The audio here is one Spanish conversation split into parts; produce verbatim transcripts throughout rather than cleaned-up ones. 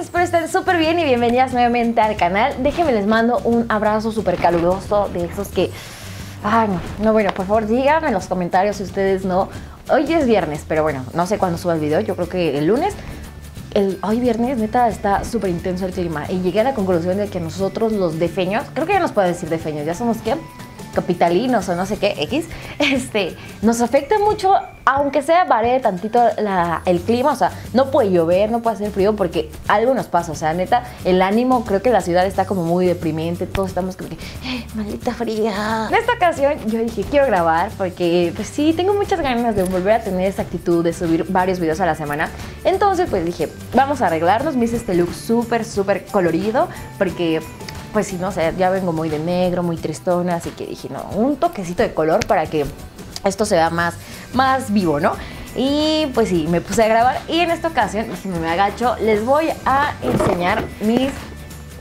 espero estén súper bien y bienvenidas nuevamente al canal. Déjenme les mando un abrazo súper caluroso de esos que... Ay, no, no, bueno, por favor díganme en los comentarios si ustedes no... Hoy es viernes, pero bueno, no sé cuándo suba el video, yo creo que el lunes. El, hoy viernes, neta, está súper intenso el clima y llegué a la conclusión de que nosotros los defeños, creo que ya nos pueden decir defeños, ya somos ¿qué? Capitalinos o no sé qué, X, este, nos afecta mucho, aunque sea varíe tantito la, el clima, o sea, no puede llover, no puede hacer frío porque algo nos pasa, o sea, neta, el ánimo, creo que la ciudad está como muy deprimente, todos estamos como que, ¡eh, maldita fría! En esta ocasión yo dije, quiero grabar porque, pues sí, tengo muchas ganas de volver a tener esa actitud de subir varios videos a la semana, entonces pues dije, vamos a arreglarnos, me hice este look súper, súper colorido porque... Pues sí, no sé, ya vengo muy de negro, muy tristona, así que dije, no, un toquecito de color para que esto se vea más, más vivo, ¿no? Y pues sí, me puse a grabar y en esta ocasión, déjenme me agacho, les voy a enseñar mis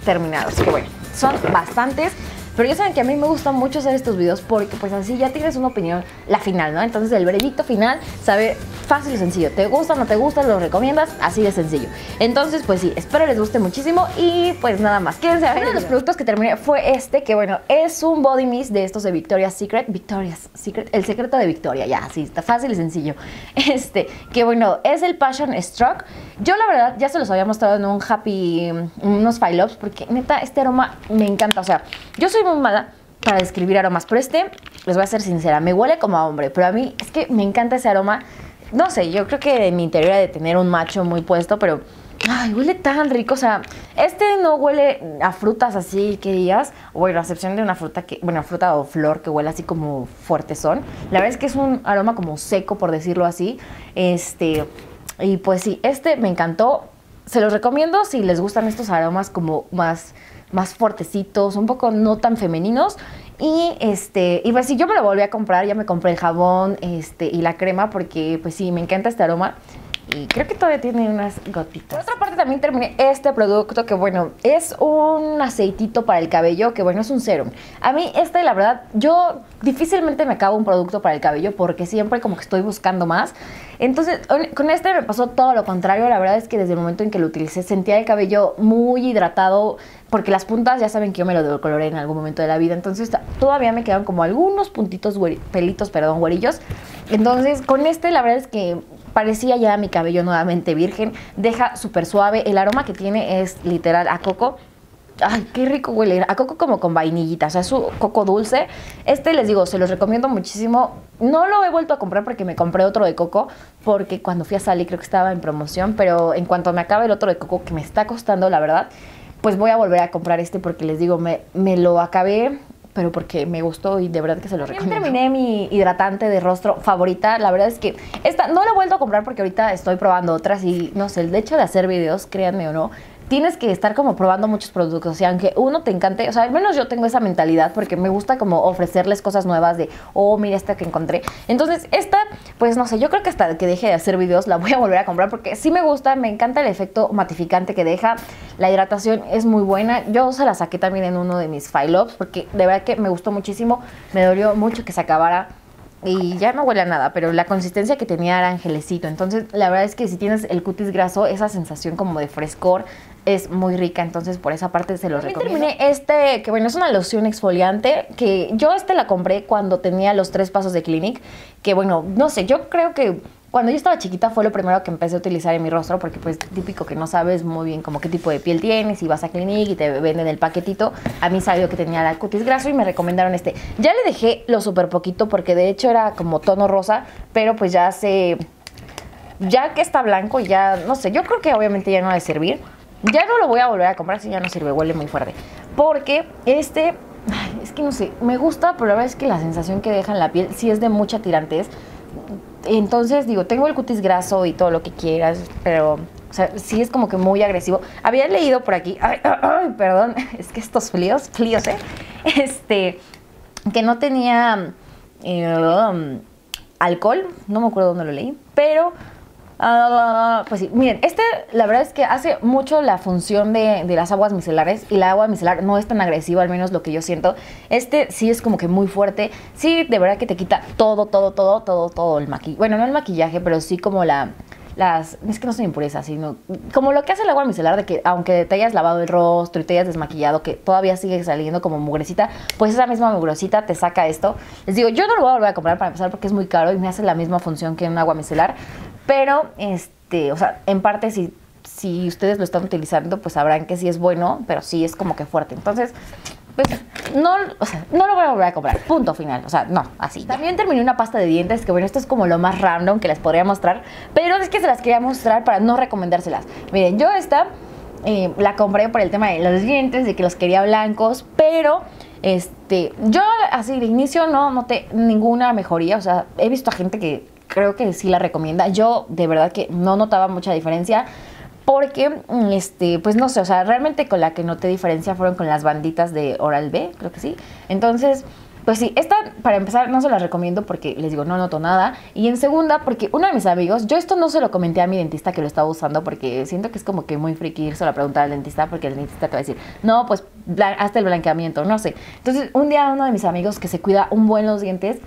terminados, que bueno, son bastantes. Pero ya saben que a mí me gusta mucho hacer estos videos porque pues así ya tienes una opinión, la final, ¿no? Entonces el veredicto final, sabe, fácil y sencillo. ¿Te gusta, no te gusta, lo recomiendas? Así de sencillo. Entonces pues sí, espero les guste muchísimo y pues nada más. Quédense a ver. Uno de los productos que terminé fue este, que bueno, es un body mist de estos de Victoria's Secret. Victoria's Secret, el secreto de Victoria, ya, así está fácil y sencillo. Este, que bueno, es el Passion Struck. Yo la verdad ya se los había mostrado en un happy, unos file ups, porque neta, este aroma me encanta. O sea, yo soy muy mala para describir aromas, pero este, les voy a ser sincera, me huele como a hombre, pero a mí es que me encanta ese aroma. No sé, yo creo que en mi interior ha de tener un macho muy puesto, pero ay, huele tan rico. O sea, este no huele a frutas así que digas, bueno, a excepción de una fruta que, bueno, fruta o flor que huele así como fuertezón. La verdad es que es un aroma como seco, por decirlo así. Este, y pues sí, este me encantó. Se los recomiendo si les gustan estos aromas como más... más fuertecitos, un poco no tan femeninos. Y este, y pues sí, yo me lo volví a comprar, ya me compré el jabón este, y la crema porque pues sí, me encanta este aroma. Y creo que todavía tiene unas gotitas. Por otra parte también terminé este producto que bueno, es un aceitito para el cabello, que bueno, es un serum. A mí este, la verdad, yo difícilmente me acabo un producto para el cabello porque siempre como que estoy buscando más. Entonces con este me pasó todo lo contrario. La verdad es que desde el momento en que lo utilicé sentía el cabello muy hidratado, porque las puntas ya saben que yo me lo decoloré en algún momento de la vida. Entonces todavía me quedan como algunos puntitos, pelitos, perdón, güerillos. Entonces con este la verdad es que parecía ya mi cabello nuevamente virgen. Deja súper suave. El aroma que tiene es literal a coco. Ay, qué rico huele. A coco como con vainillita. O sea, es un coco dulce. Este, les digo, se los recomiendo muchísimo. No lo he vuelto a comprar porque me compré otro de coco, porque cuando fui a Sally creo que estaba en promoción. Pero en cuanto me acabe el otro de coco, que me está costando, la verdad, pues voy a volver a comprar este porque les digo, me, me lo acabé, pero porque me gustó y de verdad que se lo recomiendo. Terminé mi hidratante de rostro favorita. La verdad es que esta no la he vuelto a comprar porque ahorita estoy probando otras y no sé, el hecho de hacer videos, créanme o no, tienes que estar como probando muchos productos. O sea, aunque uno te encante, o sea, al menos yo tengo esa mentalidad porque me gusta como ofrecerles cosas nuevas de, oh, mira esta que encontré. Entonces esta, pues no sé, yo creo que hasta que deje de hacer videos la voy a volver a comprar porque sí me gusta, me encanta el efecto matificante que deja. La hidratación es muy buena. Yo se la saqué también en uno de mis file ups porque de verdad que me gustó muchísimo. Me dolió mucho que se acabara y ya no huele a nada, pero la consistencia que tenía era angelecito. Entonces la verdad es que si tienes el cutis graso, esa sensación como de frescor es muy rica, entonces por esa parte se los recomiendo. También terminé este, que bueno, es una loción exfoliante, que yo este la compré cuando tenía los tres pasos de Clinique, que bueno, no sé, yo creo que cuando yo estaba chiquita fue lo primero que empecé a utilizar en mi rostro porque pues típico que no sabes muy bien como qué tipo de piel tienes y vas a Clinique y te venden el paquetito. A mí salió que tenía la cutis graso y me recomendaron este. Ya le dejé lo súper poquito porque de hecho era como tono rosa, pero pues ya se... ya que está blanco ya, no sé, yo creo que obviamente ya no ha de servir. Ya no lo voy a volver a comprar si ya no sirve, huele muy fuerte. Porque este, ay, es que no sé, me gusta, pero la verdad es que la sensación que deja en la piel sí es de mucha tirantez. Entonces, digo, tengo el cutis graso y todo lo que quieras, pero, o sea, sí es como que muy agresivo. Había leído por aquí, ay, ay, ay, perdón, es que estos fríos, fríos, ¿eh? Este, que no tenía eh, alcohol, no me acuerdo dónde lo leí, pero... Uh, pues sí, miren, este la verdad es que hace mucho la función de, de las aguas micelares y la agua micelar no es tan agresiva, al menos lo que yo siento. Este sí es como que muy fuerte, sí de verdad que te quita todo, todo, todo, todo, todo el maquillaje, bueno no el maquillaje, pero sí como la... las... Es que no son impurezas, sino... Como lo que hace el agua micelar, de que aunque te hayas lavado el rostro y te hayas desmaquillado, que todavía sigue saliendo como mugrecita, pues esa misma mugrecita te saca esto. Les digo, yo no lo voy a volver a comprar para empezar porque es muy caro y me hace la misma función que un agua micelar. Pero, este, o sea, en parte si, si ustedes lo están utilizando, pues sabrán que sí es bueno, pero sí es como que fuerte. Entonces... Pues no, o sea, no lo voy a volver a comprar, punto final, o sea, no, así. También terminé una pasta de dientes, que bueno, esto es como lo más random que les podría mostrar, pero es que se las quería mostrar para no recomendárselas. Miren, yo esta eh, la compré por el tema de los dientes, de que los quería blancos, pero este, yo así de inicio no noté ninguna mejoría, o sea, he visto a gente que creo que sí la recomienda, yo de verdad que no notaba mucha diferencia. Porque, este, pues no sé, o sea, realmente con la que noté diferencia fueron con las banditas de Oral-B, creo que sí. Entonces, pues sí, esta para empezar no se la recomiendo porque les digo, no noto nada. Y en segunda, porque uno de mis amigos, yo esto no se lo comenté a mi dentista que lo estaba usando porque siento que es como que muy friki irse a preguntar al dentista porque el dentista te va a decir, no, pues hazte el blanqueamiento, no sé. Entonces, un día uno de mis amigos que se cuida un buen los dientes...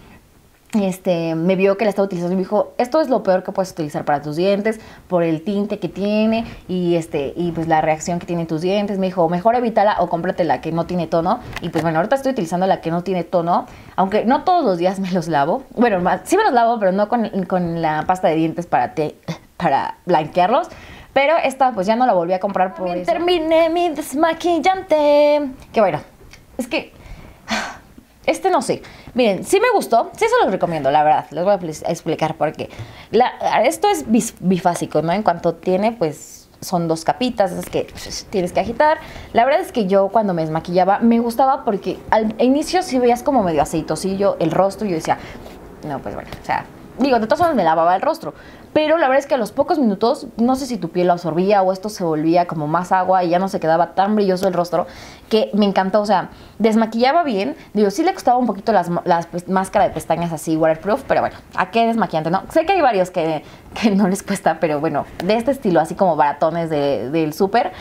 Este, me vio que la estaba utilizando y me dijo, esto es lo peor que puedes utilizar para tus dientes por el tinte que tiene y este y pues la reacción que tienen tus dientes. Me dijo, mejor evítala o cómprate la que no tiene tono. Y pues bueno, ahorita estoy utilizando la que no tiene tono, aunque no todos los días me los lavo. Bueno, sí me los lavo, pero no con, con la pasta de dientes para, te, para blanquearlos. Pero esta pues ya no la volví a comprar por eso. Terminé mi desmaquillante. Que bueno, es que... Este no sé. Miren, sí me gustó, sí se los recomiendo, la verdad. Les voy a explicar por qué. La, esto es bifásico, ¿no? En cuanto tiene, pues son dos capitas, esas que tienes que agitar. La verdad es que yo cuando me desmaquillaba me gustaba porque al inicio sí veías como medio aceitosillo el rostro y yo decía, no, pues bueno, o sea, digo, de todas formas me lavaba el rostro. Pero la verdad es que a los pocos minutos, no sé si tu piel lo absorbía o esto se volvía como más agua y ya no se quedaba tan brilloso el rostro, que me encantó, o sea, desmaquillaba bien. Digo, sí le costaba un poquito las, las pues, máscara de pestañas así, waterproof, pero bueno, ¿a qué desmaquillante? No, sé que hay varios que, que no les cuesta, pero bueno, de este estilo, así como baratones de, del súper.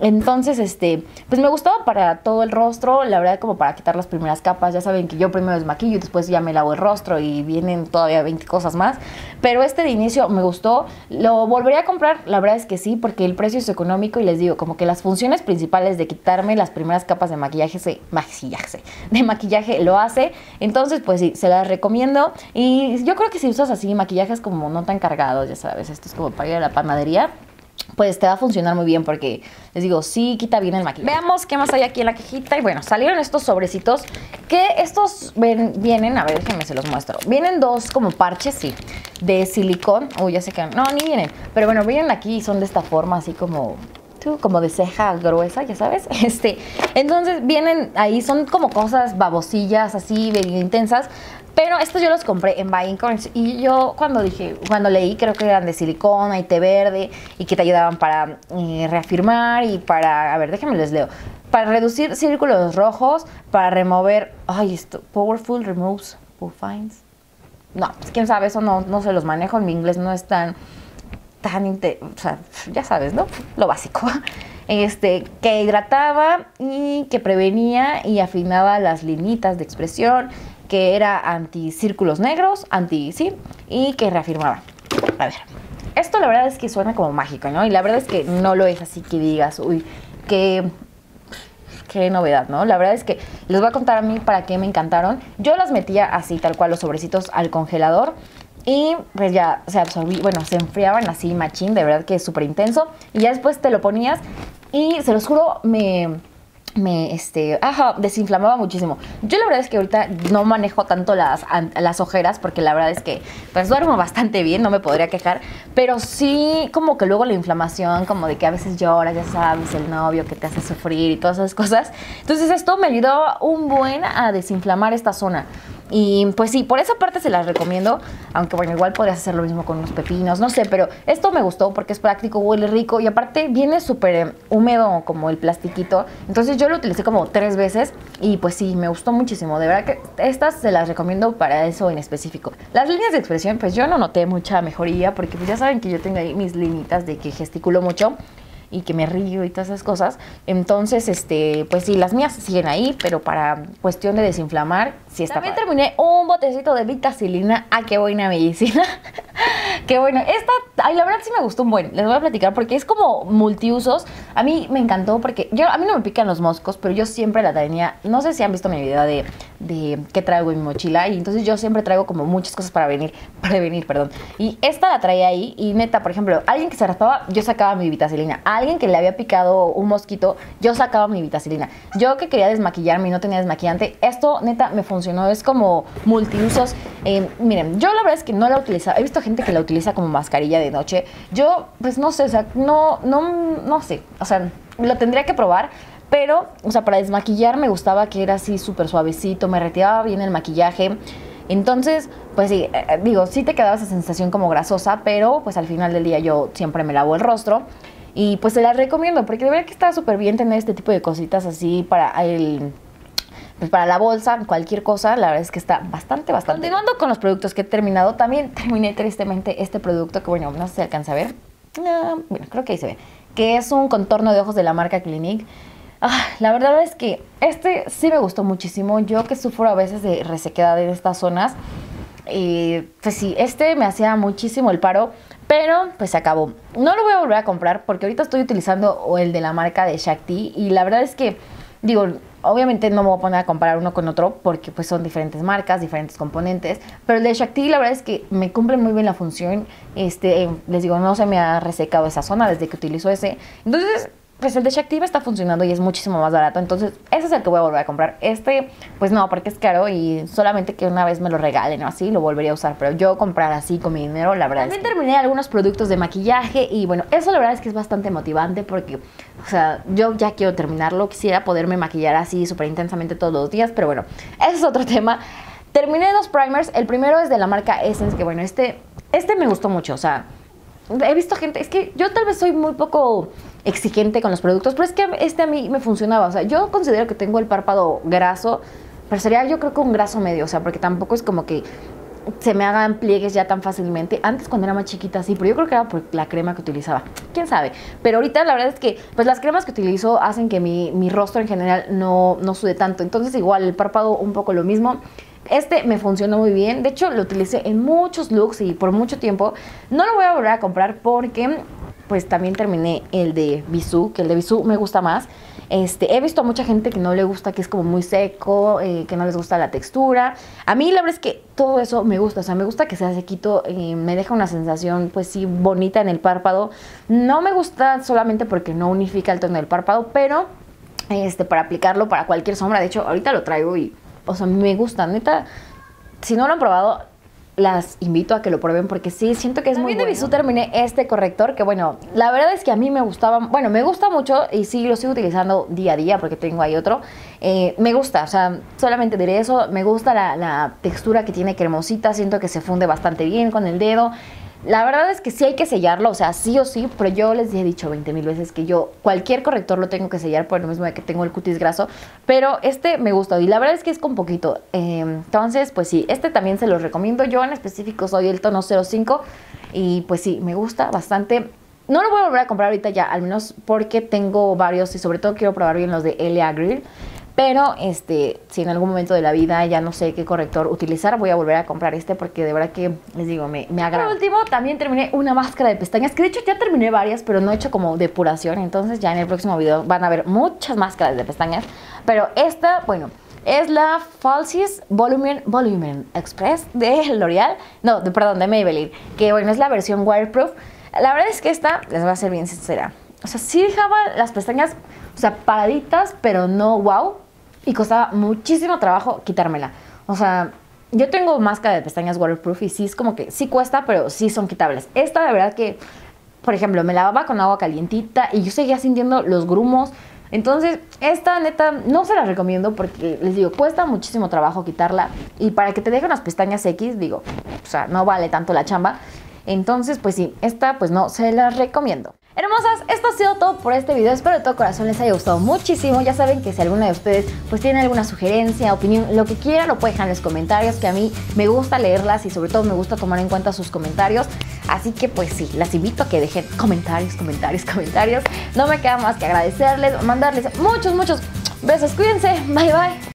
Entonces, este, pues me gustaba para todo el rostro, la verdad como para quitar las primeras capas, ya saben que yo primero desmaquillo y después ya me lavo el rostro y vienen todavía veinte cosas más, pero este de inicio me gustó, lo volvería a comprar, la verdad es que sí, porque el precio es económico y les digo, como que las funciones principales de quitarme las primeras capas de maquillaje, se, maquillaje, de maquillaje lo hace, entonces pues sí, se las recomiendo y yo creo que si usas así maquillajes como no tan cargados, ya sabes, esto es como para ir a la panadería, pues te va a funcionar muy bien porque, les digo, sí quita bien el maquillaje. Veamos qué más hay aquí en la cajita. Y bueno, salieron estos sobrecitos que estos ven, vienen, a ver, déjenme se los muestro. Vienen dos como parches, sí, de silicón. Uy, oh, ya sé que no, ni vienen. Pero bueno, vienen aquí y son de esta forma, así como... como de ceja gruesa, ya sabes. Este, entonces vienen ahí, son como cosas babosillas, así, bien intensas. Pero estos yo los compré en Buying Coins. Y yo cuando dije, cuando leí, creo que eran de silicona y té verde y que te ayudaban para eh, reafirmar y para, a ver, déjenme les leo. Para reducir círculos rojos, para remover, ay, esto, powerful removes, fines. No, pues quién sabe, eso no, no se los manejo, en mi inglés no es tan... tan inte o sea, ya sabes, ¿no? Lo básico. Este, que hidrataba y que prevenía y afinaba las linitas de expresión, que era anti círculos negros, anti sí, y que reafirmaba. A ver, esto la verdad es que suena como mágico, ¿no? Y la verdad es que no lo es así que digas, uy, que... qué novedad, ¿no? La verdad es que les voy a contar a mí para qué me encantaron. Yo las metía así, tal cual, los sobrecitos al congelador. Y pues ya se absorbí, bueno, se enfriaban así machín, de verdad que es súper intenso. Y ya después te lo ponías y se los juro, me... me este, ajá, desinflamaba muchísimo. Yo la verdad es que ahorita no manejo tanto las, las ojeras porque la verdad es que pues duermo bastante bien, no me podría quejar, pero sí como que luego la inflamación, como de que a veces lloras, ya sabes, el novio que te hace sufrir y todas esas cosas. Entonces esto me ayudó un buen a desinflamar esta zona. Y pues sí, por esa parte se las recomiendo, aunque bueno, igual podrías hacer lo mismo con unos pepinos, no sé, pero esto me gustó porque es práctico, huele rico y aparte viene súper húmedo como el plastiquito, entonces yo lo utilicé como tres veces y pues sí, me gustó muchísimo, de verdad que estas se las recomiendo para eso en específico. Las líneas de expresión, pues yo no noté mucha mejoría porque pues ya saben que yo tengo ahí mis linitas de que gesticulo mucho y que me río y todas esas cosas, entonces, este, pues sí, las mías siguen ahí, pero para cuestión de desinflamar, sí está. También padre. Terminé un botecito de Vitacilina, ¿a qué buena medicina? Que bueno, esta, ay, la verdad sí me gustó un buen. Les voy a platicar porque es como multiusos. A mí me encantó porque yo, a mí no me pican los moscos, pero yo siempre la tenía. No sé si han visto mi video de, de qué traigo en mi mochila. Y entonces yo siempre traigo como muchas cosas para venir, para venir, perdón. Y esta la traía ahí y neta, por ejemplo, alguien que se raspaba, yo sacaba mi Vitacilina. A alguien que le había picado un mosquito, yo sacaba mi Vitacilina. Yo que quería desmaquillarme y no tenía desmaquillante, esto neta me funcionó. Es como multiusos. Eh, miren, yo la verdad es que no la utilizaba. He visto gente que la utiliza como mascarilla de noche. Yo, pues no sé, o sea, no, no, no sé. O sea, lo tendría que probar. Pero, o sea, para desmaquillar me gustaba que era así súper suavecito. Me retiraba bien el maquillaje. Entonces, pues sí, eh, digo, sí te quedaba esa sensación como grasosa. Pero, pues al final del día yo siempre me lavo el rostro. Y pues se las recomiendo. Porque de verdad que está súper bien tener este tipo de cositas así para el... pues para la bolsa, cualquier cosa, la verdad es que está bastante, bastante. Continuando con los productos que he terminado, también terminé tristemente este producto que, bueno, no sé si alcanza a ver. Uh, bueno, creo que ahí se ve. Que es un contorno de ojos de la marca Clinique. Ah, la verdad es que este sí me gustó muchísimo. Yo que sufro a veces de resequedad en estas zonas. Eh, pues sí, este me hacía muchísimo el paro. Pero pues se acabó. No lo voy a volver a comprar porque ahorita estoy utilizando el de la marca de Shakti. Y la verdad es que, digo... obviamente no me voy a poner a comparar uno con otro porque pues son diferentes marcas, diferentes componentes. Pero el de Shakti la verdad es que me cumple muy bien la función. Este, eh, les digo, no se me ha resecado esa zona desde que utilizo ese. Entonces, pues el de Shakti está funcionando y es muchísimo más barato. Entonces, ese es el que voy a volver a comprar. Este, pues no, porque es caro y solamente que una vez me lo regalen o así, lo volvería a usar. Pero yo comprar así con mi dinero, la verdad. También es que... terminé algunos productos de maquillaje y bueno, eso la verdad es que es bastante motivante porque... o sea, yo ya quiero terminarlo. Quisiera poderme maquillar así súper intensamente todos los días. Pero bueno, ese es otro tema. Terminé dos primers. El primero es de la marca Essence. Que bueno, este, este me gustó mucho. O sea, he visto gente... es que yo tal vez soy muy poco exigente con los productos. Pero es que este a mí me funcionaba. O sea, yo considero que tengo el párpado graso. Pero sería yo creo que un graso medio. O sea, porque tampoco es como que... se me hagan pliegues ya tan fácilmente. Antes cuando era más chiquita sí, pero yo creo que era por la crema que utilizaba, quién sabe. Pero ahorita la verdad es que pues las cremas que utilizo hacen que mi, mi rostro en general no, no sude tanto. Entonces igual el párpado un poco lo mismo. Este me funcionó muy bien. De hecho lo utilicé en muchos looks y por mucho tiempo. No lo voy a volver a comprar porque pues también terminé el de Bissu, que el de Bissu me gusta más. Este, he visto a mucha gente que no le gusta, que es como muy seco, eh, que no les gusta la textura. A mí la verdad es que todo eso me gusta, o sea, me gusta que sea sequito, eh, me deja una sensación, pues sí, bonita en el párpado. No me gusta solamente porque no unifica el tono del párpado, pero este, para aplicarlo para cualquier sombra, de hecho, ahorita lo traigo y, o sea, me gusta, neta, si no lo han probado... las invito a que lo prueben porque sí, siento que es muy bueno. También de Bissu terminé este corrector que bueno, la verdad es que a mí me gustaba, bueno, me gusta mucho y sí lo sigo utilizando día a día porque tengo ahí otro. Eh, me gusta, o sea, solamente diré eso, me gusta la, la textura que tiene cremosita, siento que se funde bastante bien con el dedo. La verdad es que sí hay que sellarlo, o sea, sí o sí, pero yo les he dicho veinte mil veces que yo cualquier corrector lo tengo que sellar por lo mismo de que tengo el cutis graso, pero este me gusta y la verdad es que es con poquito. Eh, entonces, pues sí, este también se los recomiendo. Yo en específico soy el tono cero cinco y pues sí, me gusta bastante. No lo voy a volver a comprar ahorita ya, al menos porque tengo varios y sobre todo quiero probar bien los de L A Grill. Pero este, si en algún momento de la vida ya no sé qué corrector utilizar, voy a volver a comprar este porque de verdad que, les digo, me, me agrada. Por último, también terminé una máscara de pestañas, que de hecho ya terminé varias, pero no he hecho como depuración. Entonces ya en el próximo video van a ver muchas máscaras de pestañas. Pero esta, bueno, es la Falsies Volumen, Volumen Express de L'Oreal. No, de, perdón, de Maybelline. Que bueno, es la versión waterproof. La verdad es que esta, les voy a ser bien sincera. O sea, sí dejaba las pestañas, o sea, paraditas, pero no wow. Y costaba muchísimo trabajo quitármela. O sea, yo tengo máscara de pestañas waterproof y sí es como que sí cuesta, pero sí son quitables. Esta de verdad que, por ejemplo, me lavaba con agua calientita y yo seguía sintiendo los grumos. Entonces, esta neta no se la recomiendo porque, les digo, cuesta muchísimo trabajo quitarla. Y para que te dejen las pestañas X, digo, o sea, no vale tanto la chamba. Entonces, pues sí, esta pues no se la recomiendo. Hermosas, esto ha sido todo por este video. Espero de todo corazón les haya gustado muchísimo. Ya saben que si alguna de ustedes pues tiene alguna sugerencia, opinión, lo que quieran, lo pueden dejar en los comentarios, que a mí me gusta leerlas y sobre todo me gusta tomar en cuenta sus comentarios. Así que pues sí, las invito a que dejen comentarios, comentarios, comentarios. No me queda más que agradecerles, mandarles muchos, muchos besos. Cuídense, bye bye.